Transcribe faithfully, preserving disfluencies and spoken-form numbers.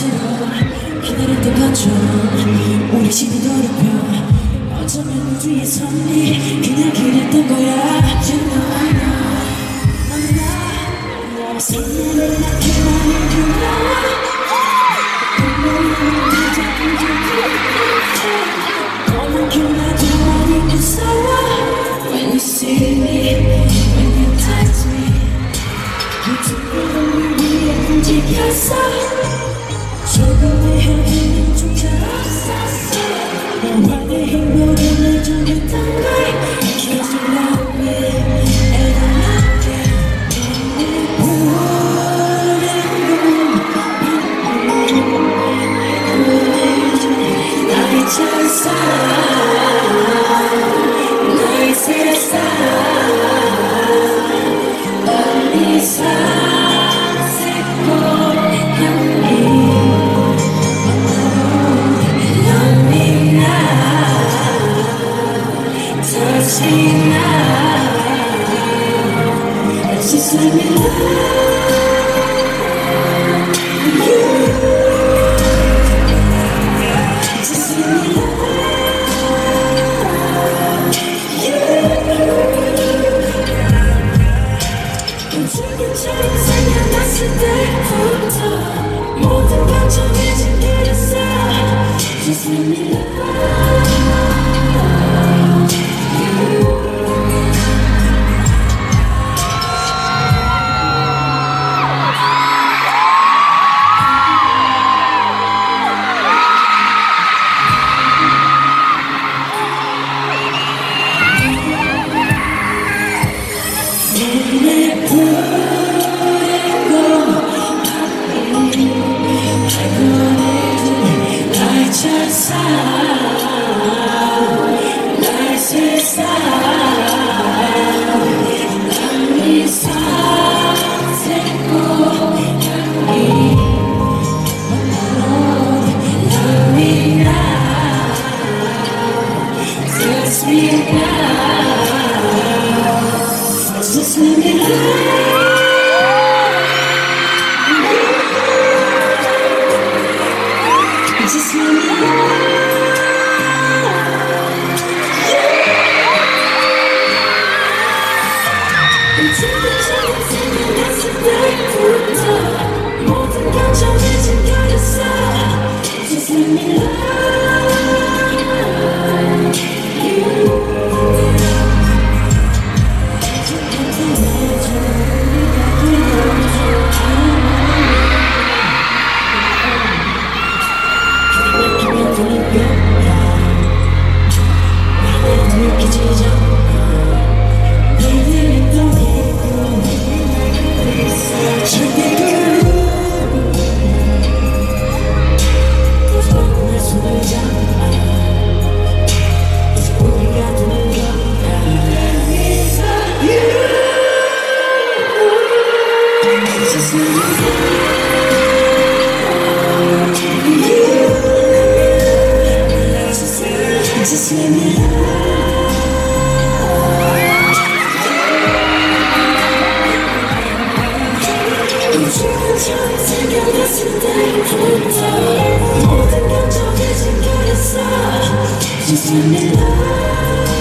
수치로 기다릴 때까지 우리 집이 더럽혀 어쩌면 그 뒤에 섰니 그냥 기랬던 거야 You know I know I'm not 선물을 낳기만을 그녀와 꿈을 가져가게 돼 서워 When you see me When you touch me You took me on the 위에 움직였어 조금의 향기는 좀 잘없었어 너와 내 행복을 내주겠던 걸 Cause you love me and I love you 우울한 건 나의 천사 나의 세상 넌 이상 Touch me now, just let me love you. Just let me love you. 감정처럼 생각났을 때부터 모든 감정이 지그랬어. Just let me love you. Just let me love.